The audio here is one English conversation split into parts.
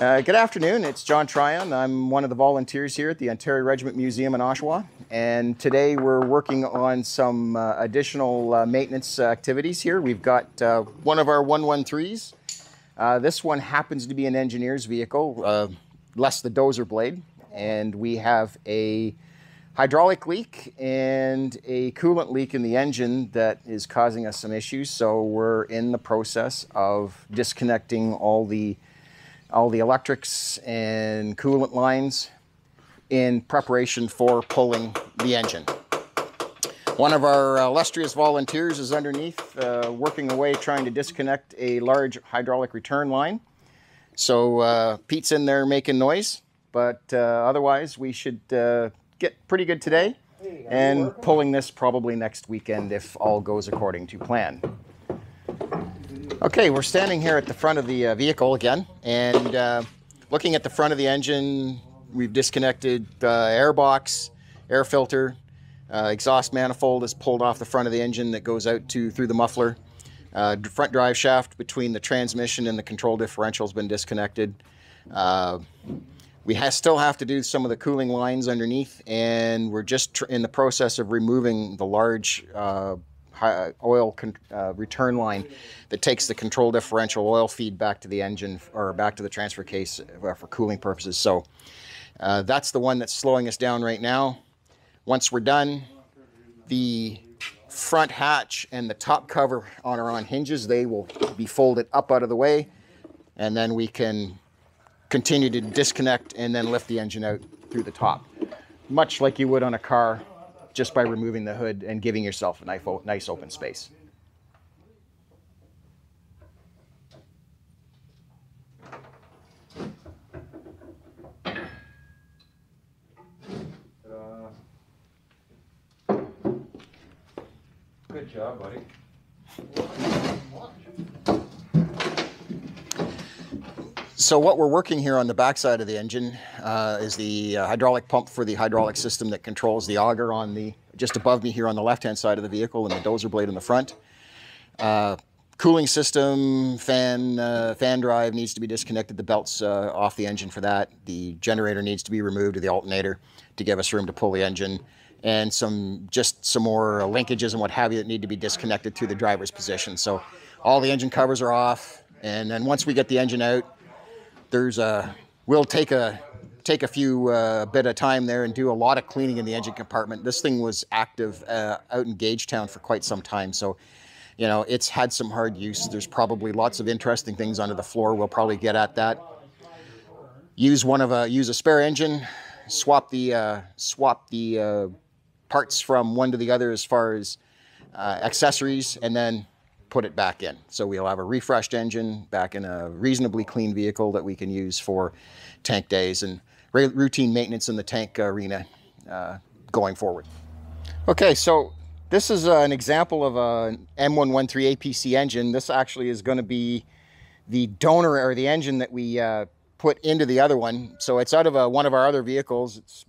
Good afternoon, it's John Tryon. I'm one of the volunteers here at the Ontario Regiment Museum in Oshawa, and today we're working on some additional maintenance activities here. We've got one of our 113s. This one happens to be an engineer's vehicle, less the dozer blade, and we have a hydraulic leak and a coolant leak in the engine that is causing us some issues, so we're in the process of disconnecting all the electrics and coolant lines in preparation for pulling the engine. One of our illustrious volunteers is underneath working away trying to disconnect a large hydraulic return line. So Pete's in there making noise, but otherwise we should get pretty good today and pulling this probably next weekend if all goes according to plan. Okay, we're standing here at the front of the vehicle again, and looking at the front of the engine, we've disconnected air box, air filter, exhaust manifold is pulled off the front of the engine that goes out through the muffler. Front drive shaft between the transmission and the control differential has been disconnected. We still have to do some of the cooling lines underneath, and we're just in the process of removing the large oil return line that takes the control differential oil feed back to the engine or back to the transfer case for cooling purposes. So that's the one that's slowing us down right now. Once we're done, the front hatch and the top cover are on hinges. They will be folded up out of the way, and then we can continue to disconnect and then lift the engine out through the top, much like you would on a car, just by removing the hood and giving yourself a nice open space. Good job, buddy. So what we're working here on the backside of the engine is the hydraulic pump for the hydraulic system that controls the auger on the just above me here on the left-hand side of the vehicle, and the dozer blade in the front. Cooling system, fan drive needs to be disconnected. The belt's off the engine for that. The generator needs to be removed, or the alternator, to give us room to pull the engine, and just some more linkages and what have you that need to be disconnected to the driver's position. So all the engine covers are off, and then once we get the engine out, we'll take a few bit of time there and do a lot of cleaning in the engine compartment. This thing was active out in Gagetown for quite some time, so you know it's had some hard use. There's probably lots of interesting things under the floor. We'll probably get at that. Use a spare engine. Swap the parts from one to the other as far as accessories, and then put it back in. So we'll have a refreshed engine back in a reasonably clean vehicle that we can use for tank days and routine maintenance in the tank arena going forward. Okay, so this is an example of an M113 APC engine. This actually is going to be the donor or the engine that we put into the other one. So it's out of one of our other vehicles.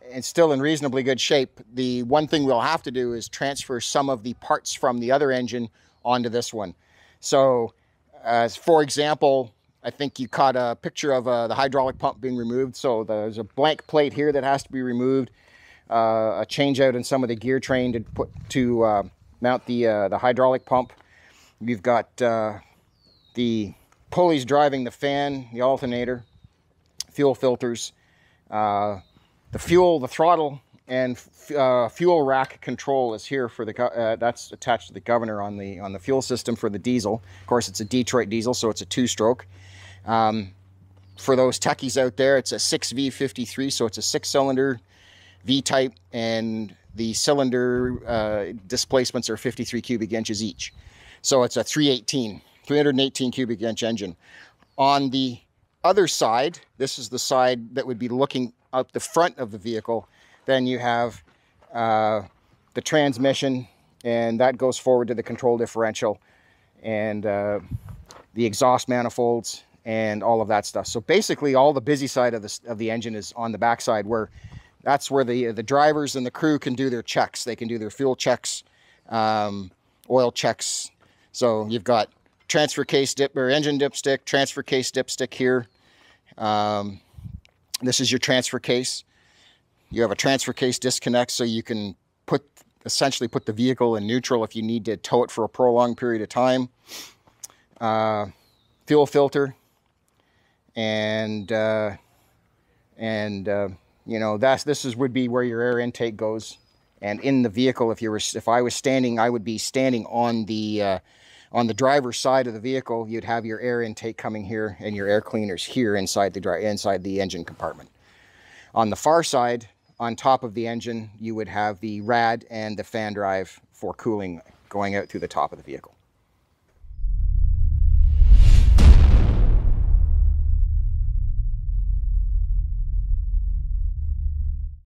It's still in reasonably good shape. The one thing we'll have to do is transfer some of the parts from the other engine onto this one. So for example, I think you caught a picture of the hydraulic pump being removed. So there's a blank plate here that has to be removed, a change out in some of the gear train to mount the hydraulic pump. You've got the pulleys driving the fan, the alternator, fuel filters, the fuel, the throttle, and fuel rack control is here for the that's attached to the governor on the fuel system for the diesel. Of course, it's a Detroit diesel, so it's a two-stroke. For those techies out there, it's a 6V53, so it's a six-cylinder V-type, and the cylinder displacements are 53 cubic inches each. So it's a 318 cubic inch engine. On the other side, this is the side that would be looking out the front of the vehicle. Then you have the transmission, and that goes forward to the control differential and the exhaust manifolds and all of that stuff. So basically all the busy side of the engine is on the backside, where that's where the drivers and the crew can do their checks. They can do their fuel checks, oil checks. So you've got transfer case dipstick here, This is your transfer case. You have a transfer case disconnect, so you can essentially put the vehicle in neutral if you need to tow it for a prolonged period of time. Fuel filter, and you know, this would be where your air intake goes. And in the vehicle, if I was standing, I would be standing on the driver's side of the vehicle. You'd have your air intake coming here and your air cleaners here inside the engine compartment. On the far side, on top of the engine, you would have the rad and the fan drive for cooling going out through the top of the vehicle.